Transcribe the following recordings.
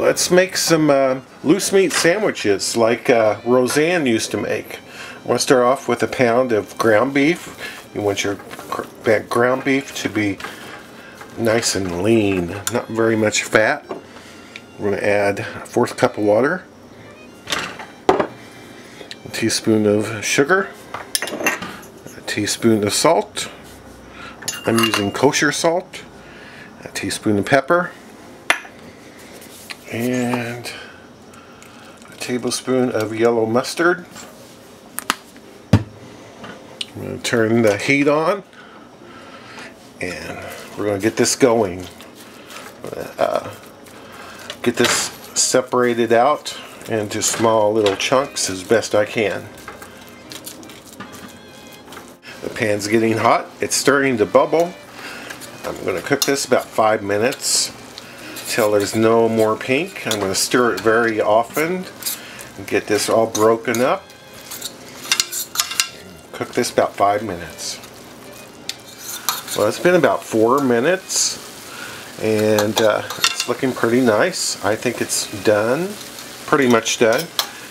Let's make some loose meat sandwiches like Roseanne used to make. I want to start off with a pound of ground beef. You want your ground beef to be nice and lean, not very much fat. We're going to add 1/4 cup of water, a teaspoon of sugar, a teaspoon of salt. I'm using kosher salt, a teaspoon of pepper, and a tablespoon of yellow mustard. I'm going to turn the heat on and we're going to get this going. Get this separated out into small little chunks as best I can. The pan's getting hot. It's starting to bubble. I'm going to cook this about 5 minutes. Till there's no more pink. I'm going to stir it very often and get this all broken up. Cook this about 5 minutes. Well, it's been about 4 minutes and it's looking pretty nice. I think it's done, pretty much done.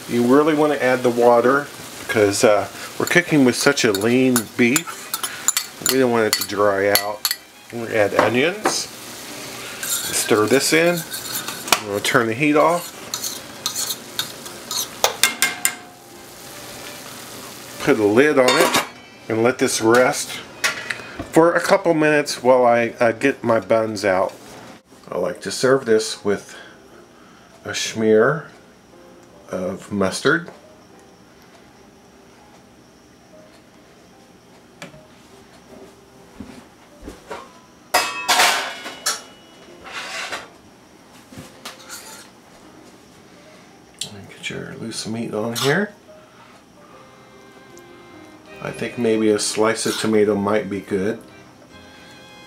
You really want to add the water because we're cooking with such a lean beef. We don't want it to dry out. We're going to add onions. Stir this in. I'm going to turn the heat off. Put a lid on it and let this rest for a couple minutes while I get my buns out. I like to serve this with a smear of mustard. Get your loose meat on here. I think maybe a slice of tomato might be good.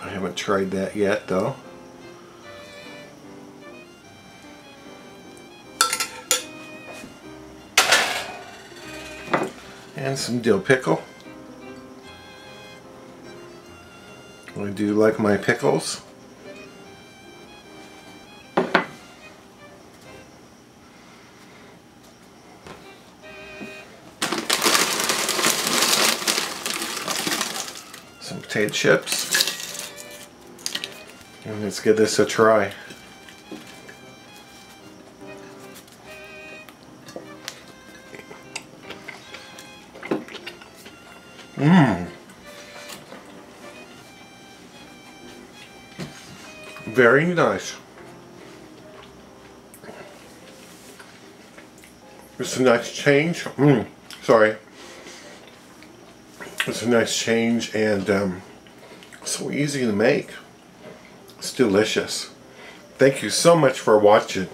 I haven't tried that yet though. And some dill pickle. I do like my pickles. Potato chips, and let's give this a try. Very nice. It's a nice change. It's a nice change, and so easy to make. It's delicious. Thank you so much for watching.